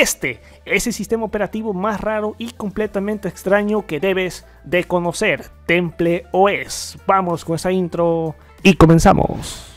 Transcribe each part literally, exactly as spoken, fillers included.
Este es el sistema operativo más raro y completamente extraño que debes de conocer, TempleOS. Vamos con esa intro y comenzamos.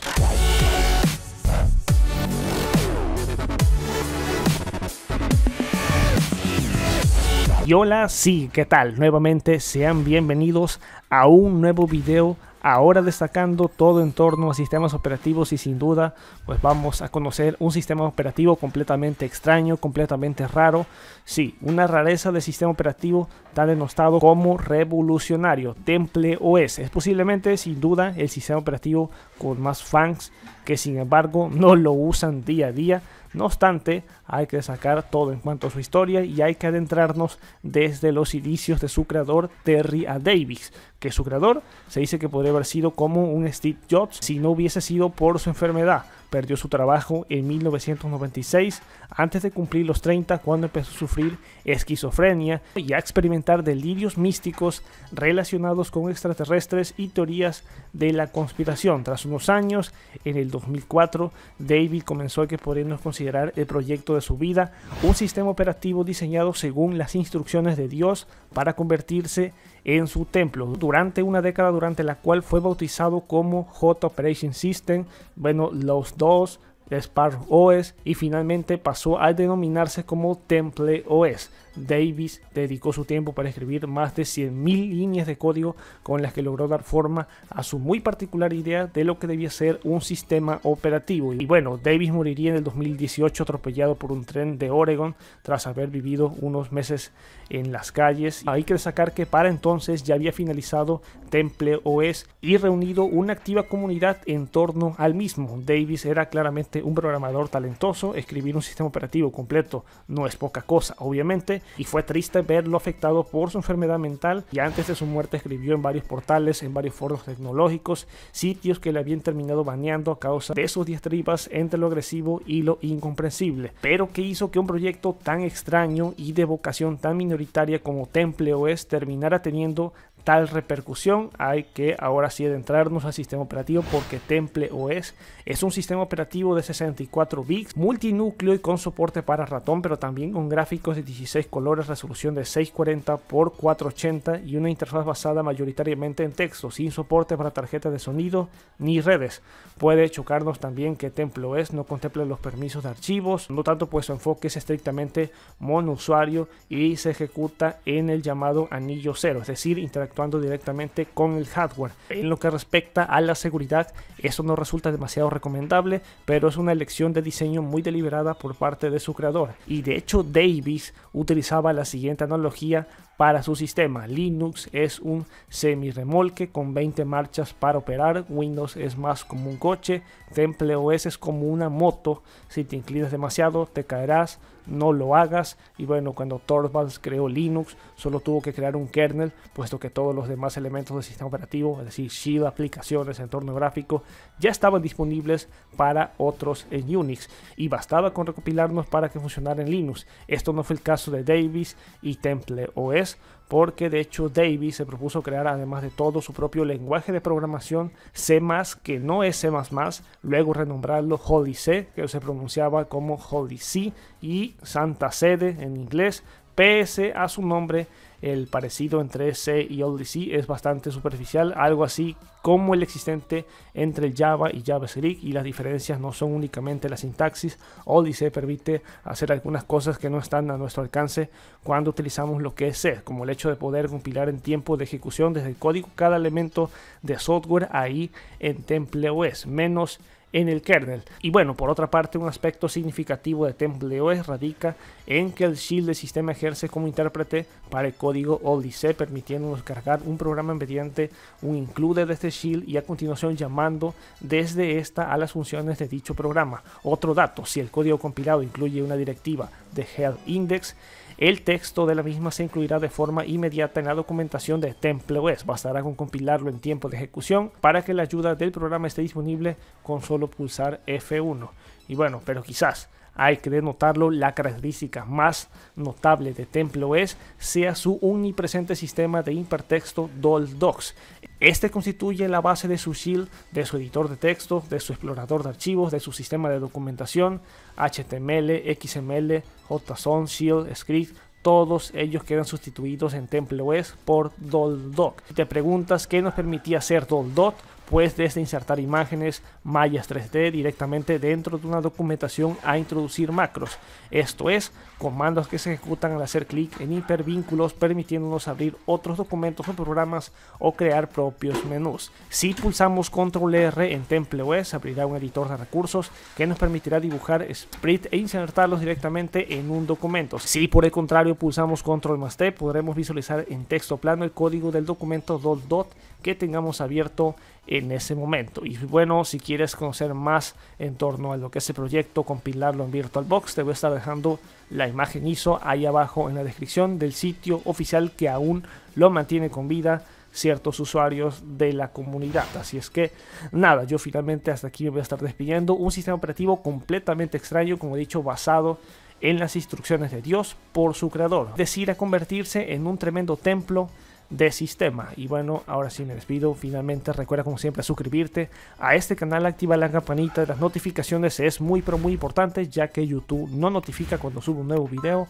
Y hola, sí, ¿qué tal? Nuevamente sean bienvenidos a un nuevo video. Ahora destacando todo en torno a sistemas operativos y sin duda pues vamos a conocer un sistema operativo completamente extraño, completamente raro. Sí, una rareza de sistema operativo tan denostado como revolucionario, TempleOS. Es posiblemente sin duda el sistema operativo con más fans que sin embargo no lo usan día a día. No obstante, hay que sacar todo en cuanto a su historia y hay que adentrarnos desde los inicios de su creador Terry A. Davis, que su creador se dice que podría haber sido como un Steve Jobs si no hubiese sido por su enfermedad. Perdió su trabajo en mil novecientos noventa y seis antes de cumplir los treinta, cuando empezó a sufrir esquizofrenia y a experimentar delirios místicos relacionados con extraterrestres y teorías de la conspiración. Tras unos años, en el dos mil cuatro, David comenzó a que podemos considerar el proyecto de su vida, un sistema operativo diseñado según las instrucciones de Dios para convertirse en su templo, durante una década durante la cual fue bautizado como J operation system, bueno, los dos, Spark O S, y finalmente pasó a denominarse como TempleOS. Davis dedicó su tiempo para escribir más de cien mil líneas de código con las que logró dar forma a su muy particular idea de lo que debía ser un sistema operativo. Y bueno, Davis moriría en el dos mil dieciocho atropellado por un tren de Oregon tras haber vivido unos meses en las calles. Hay que destacar que para entonces ya había finalizado TempleOS y reunido una activa comunidad en torno al mismo. Davis era claramente un programador talentoso, escribir un sistema operativo completo no es poca cosa, obviamente, y fue triste verlo afectado por su enfermedad mental, y antes de su muerte escribió en varios portales, en varios foros tecnológicos, sitios que le habían terminado baneando a causa de sus diatribas entre lo agresivo y lo incomprensible, pero que hizo que un proyecto tan extraño y de vocación tan minoritaria como TempleOS terminara teniendo tal repercusión. Hay que ahora sí adentrarnos al sistema operativo, porque TempleOS es un sistema operativo de sesenta y cuatro bits, multinúcleo y con soporte para ratón, pero también con gráficos de dieciséis colores, resolución de seiscientos cuarenta por cuatrocientos ochenta y una interfaz basada mayoritariamente en texto, sin soporte para tarjetas de sonido ni redes. Puede chocarnos también que TempleOS no contempla los permisos de archivos, no tanto pues su enfoque es estrictamente monousuario y se ejecuta en el llamado anillo cero, es decir, interactuar actuando directamente con el hardware. En lo que respecta a la seguridad, eso no resulta demasiado recomendable, pero es una elección de diseño muy deliberada por parte de su creador. Y de hecho Davis utilizaba la siguiente analogía para su sistema: Linux es un semirremolque con veinte marchas para operar, Windows es más como un coche, TempleOS es como una moto, si te inclinas demasiado te caerás, no lo hagas. Y bueno, cuando Torvalds creó Linux solo tuvo que crear un kernel, puesto que todos los demás elementos del sistema operativo, es decir, S H I D, aplicaciones, entorno gráfico, ya estaban disponibles para otros en Unix y bastaba con recopilarnos para que funcionara en Linux. Esto no fue el caso de Davis y TempleOS, porque de hecho Davis se propuso crear, además de todo, su propio lenguaje de programación C más, que no es C más más, luego renombrarlo HolyC, que se pronunciaba como HolyC, y Santa Sede en inglés. Pese a su nombre, el parecido entre C y HolyC es bastante superficial, algo así como el existente entre el Java y JavaScript, y las diferencias no son únicamente la sintaxis. HolyC permite hacer algunas cosas que no están a nuestro alcance cuando utilizamos lo que es C, como el hecho de poder compilar en tiempo de ejecución desde el código cada elemento de software ahí en TempleOS, menos en el kernel. Y bueno, por otra parte, un aspecto significativo de TempleOS radica en que el shield del sistema ejerce como intérprete para el código HolyC, permitiéndonos cargar un programa mediante un include de este shield y a continuación llamando desde esta a las funciones de dicho programa. Otro dato: si el código compilado incluye una directiva de health index, el texto de la misma se incluirá de forma inmediata en la documentación de TempleOS. Bastará con compilarlo en tiempo de ejecución para que la ayuda del programa esté disponible con solo pulsar F uno. Y bueno, pero quizás Hay que denotarlo, la característica más notable de TempleOS sea su omnipresente sistema de hipertexto DolDocs. Este constituye la base de su shield, de su editor de texto, de su explorador de archivos, de su sistema de documentación, H T M L, X M L, JSON, Shield, Script. Todos ellos quedan sustituidos en TempleOS por DolDoc. Si te preguntas qué nos permitía hacer DolDoc, pues desde insertar imágenes, mallas tres D directamente dentro de una documentación a introducir macros, esto es, comandos que se ejecutan al hacer clic en hipervínculos, permitiéndonos abrir otros documentos o programas o crear propios menús. Si pulsamos control R en TempleOS, abrirá un editor de recursos que nos permitirá dibujar sprites e insertarlos directamente en un documento. Si por el contrario pulsamos control más T, podremos visualizar en texto plano el código del documento DolDoc que tengamos abierto en ese momento. Y bueno, si quieres conocer más en torno a lo que es el proyecto, compilarlo en VirtualBox, te voy a estar dejando la imagen I S O ahí abajo en la descripción del sitio oficial que aún lo mantiene con vida ciertos usuarios de la comunidad. Así es que nada, yo finalmente hasta aquí me voy a estar despidiendo. Un sistema operativo completamente extraño, como he dicho, basado en las instrucciones de Dios por su creador, es decir, a convertirse en un tremendo templo de sistema. Y bueno, ahora sí me despido. Finalmente, recuerda como siempre suscribirte a este canal, activa la campanita de las notificaciones, es muy pero muy importante, ya que YouTube no notifica cuando subo un nuevo video.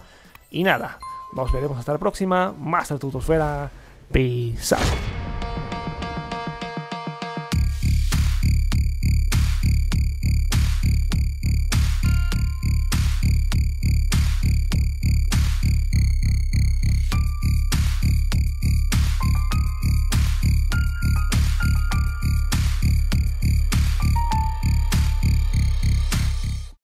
Y nada, nos veremos hasta la próxima. Más de tutosfera. Peace out.